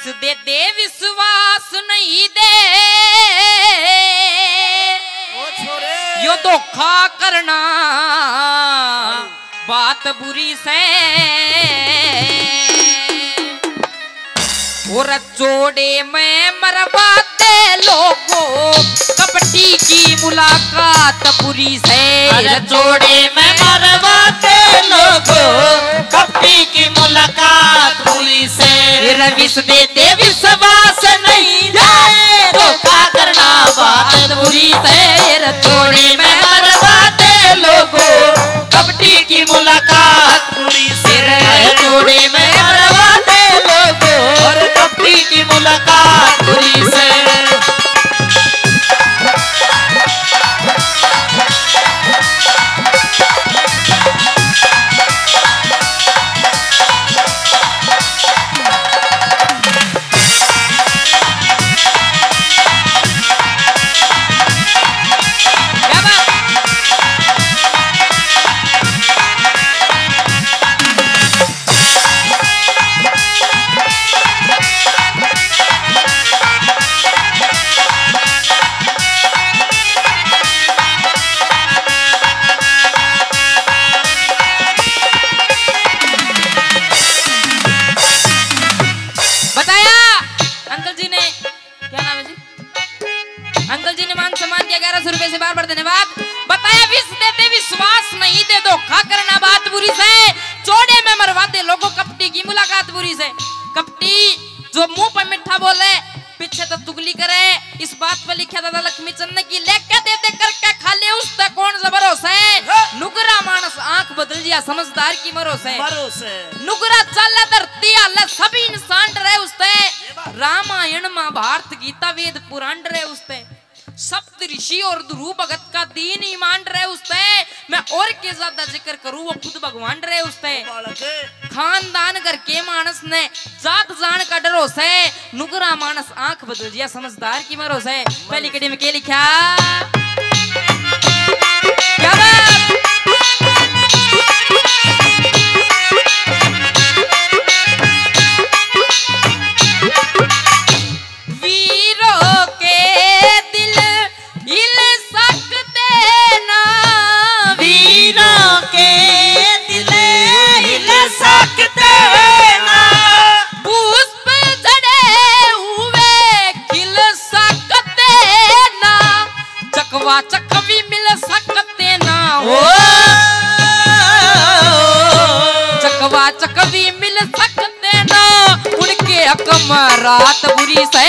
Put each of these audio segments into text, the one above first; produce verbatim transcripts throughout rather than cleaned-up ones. विश्वास दे दे विश्वास नहीं दे, यो धोखा करना बात बुरी से। और जोड़े में मरवाते लोगों कबड्डी की मुलाकात बुरी से। जोड़े में मरवाते लोगों कबड्डी की मुलाकात बुरी से। रविश देते विश्वास नहीं जाए, धोखा करना बात बुरी से। जोड़े में मरवाते लोगों कबड्डी की मुलाकात बुरी से। जोड़े में मरवाते लोगों कबड्डी की मुलाकात बुरी से। समझदार की मरोसे नुगरा चला धरती आला सभी इंसान डरे उसते। रामायण महाभारत गीता वेद पुराण डरे उसते। सप्त ऋषि और ध्रुव भगत का दीन ईमान डरे उसते। मैं और के ज्यादा जिक्र करूं वो खुद भगवान डरे उसते। खानदान घर के मानस ने जात जान का डरो से। नुगरा मानस आंख बदल जिया समझदार की मरोसे। पहली कड़ी में के लिखा रात बुरी से।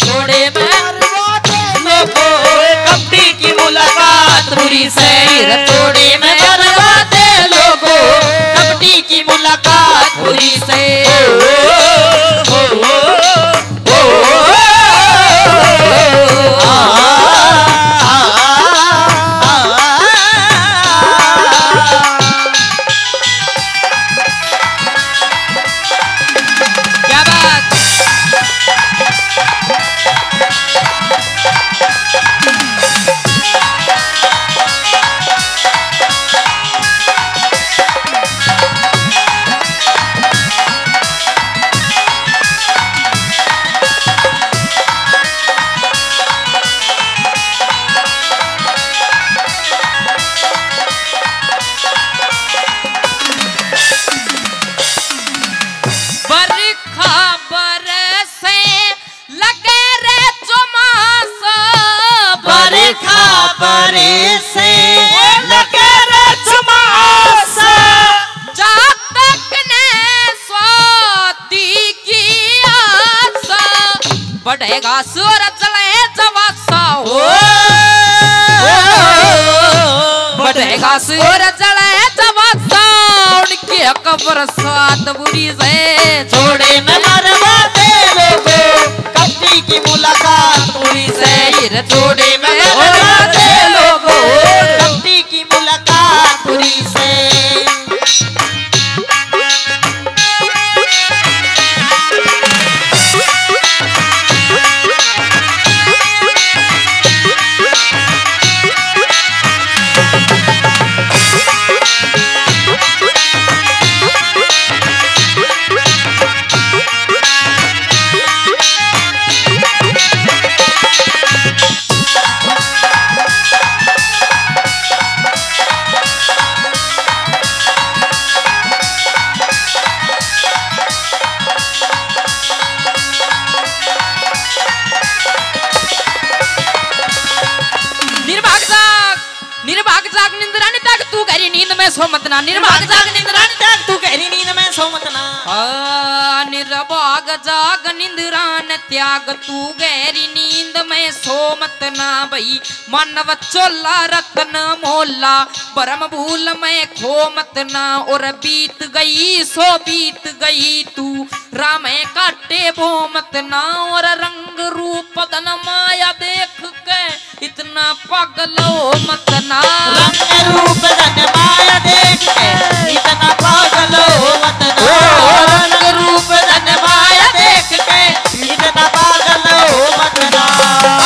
छोड़े लोगों कबड्डी की मुलाकात बुरी से। छोड़े में बरवाते लोगों कबड्डी की मुलाकात बुरी से। बढ़ेगा सूरज ले जवासा हो, बढ़ेगा सूरज ले जवासा। उनकी कब्र सात बुरी से। छोड़े में मरवाते लोगों कबड्डी की मुलाकात बुरी से। छोड़े में मरवाते लोगों कबड्डी की मुलाकात बुरी से। में सो मतना निर्भाग जाग निंद्रानी जाग तू कह रही नींद में सो मतना आ निर्भाग जाग निंद्रान त्याग तू गहरी नींद में सो मतना भई मानव चोला रतन मोला परम भूल में खो मतना और बीत गई सो बीत गई तू राम काटे भो मतना और रंग रूप धन माया देख के इतना पागल हो मतना रंग रूप धन माया देख के इतना पागल हो मतना रंग रूप धन माया देख के इतना पागल हो मतना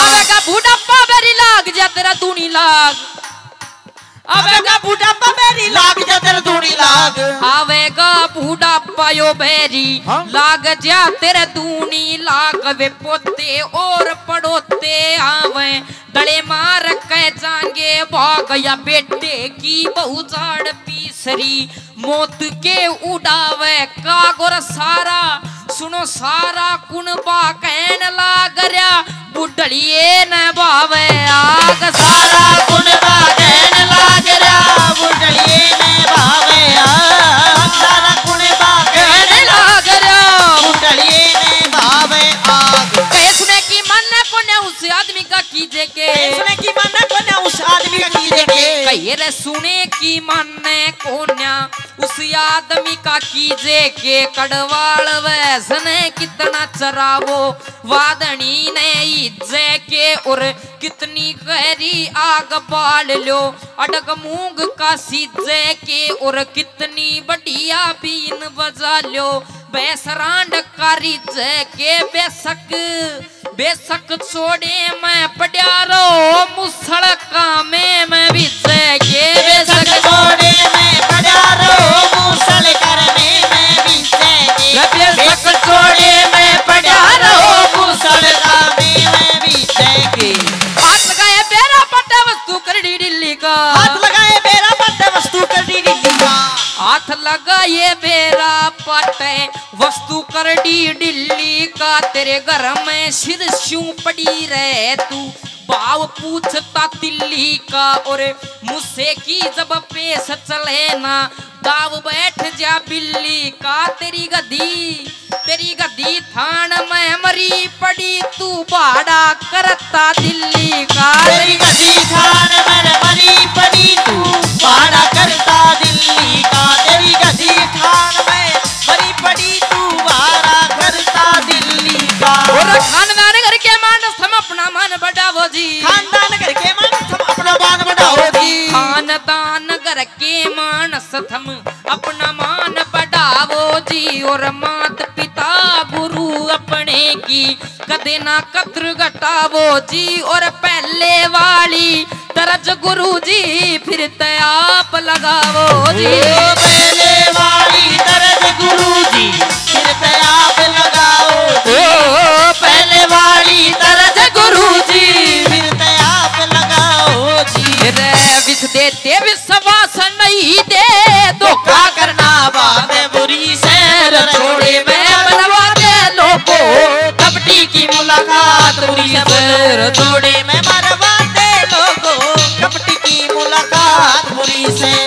अबे का बुढ़ापा बेरी लाग जा तेरा तू नहीं लाग अबे का बुढ़ापा बेरी लाग जा तेरा तू नहीं लाग आवेगा बूढ़ा पायो बेरी लाग जा तेरे दूनी लाग वे पोते और पड़ोते आवे डले मार कह जाएंगे भाग या बेटे की बहु झाड़ पीसरी मौत के उड़ावे कागोर सारा सुनो सारा कुनबा कहन लाग रहा बुढ़िए न बावे आग सारा कुनबा कहन लाग रहा बुढ़िए न बावे आग सारा कुनबा कहन लाग रहा बुढ़िए न बावे आग कहे सुने की मन न पुण्य उस आदमी का कीजे के सुने की मन न पुण्य उस आदमी का कीजे के कहे रे सुने की मन न कोन्या उस आदमी का कीजे के कड़वाल वैसन कितना चरावो वादनी ने इज्जे के और कितनी गहरी आग बाल लो अटक मूंग का सीजे के और कितनी बढ़िया बीन बजा लो बेसरांड कारी जय के बेसक बेसक छोड़े मैं पटियारो मुसल कामे मैं भी जय के बेसक छोड़े मैं पटियारो मुसल करमे मैं भी जय के बेसक छोड़े मैं पटियारो मुसल कामे मैं भी जय के हाथ लगाए बेरा पट्टा वस्तु करड़ी दिल्ली का हाथ लगाए बेरा पट्टा वस्तु करड़ी दिल्ली का हाथ लगाए बेरा पट्टे वस्तु करड़ी दिल्ली का तेरे घर में सिर शू पड़ी रहे तू भाव पूछता दिल्ली का और मुझसे की जब पेश चले ना दाव बैठ जा बिल्ली का तेरी गधी तेरी गधी थान में मरी पड़ी तू भाड़ा करता दिल्ली का तेरी गधी थान में मरी पड़ी तू भाड़ा करता दिल्ली का तेरी गधी थान में मरी पड़ी तू भाड़ा करता दिल्ली का और खानदान घर के मानस हम अपना मान बढ़ाओ जी खानदान घर के मानस हम अपना मान बढ़ाओ जी खानदान घर के मानस हम अपना मान बढ़ाओ जी और मात पिता गुरु अपने की कदे ना कद्र घटाओ जी और पहले वाली तरज गुरु जी फिर आप लगाओ जी पहले वाली तरज गुरु जी फिर आप लगाओ जी पहले वाली तरज गुरु जी फिर आप लगाओ जी रे विष देते विश्वास नहीं दे तो क्या करना बात बुरी शहर छोड़े मैं बनवा दे लोगों कपटी की मुलाकात बुरी शहर छोड़े मैं बनवा दे लोगों कपटी की मुलाकात बुरी से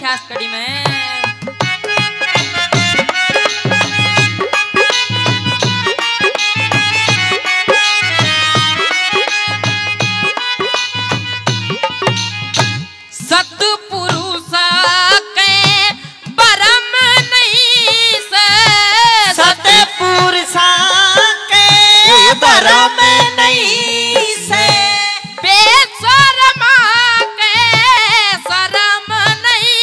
खास कड़ी में सतपुरुष के परम नहीं से सतपुरुष के परम नहीं से बेशर्मा के शर्म नहीं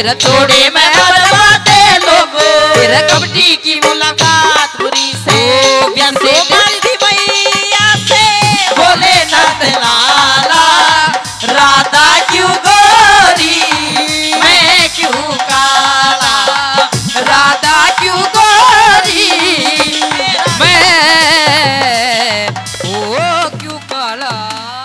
फिर थोड़े में बदलवाते लोगों, फिर कबड्डी की मुलाकात पूरी से मालदी भैया से। बोले नाथ लाला राधा क्यों गोरी मैं क्यों काला, राधा क्यों गोरी मैं ओ क्यों काला।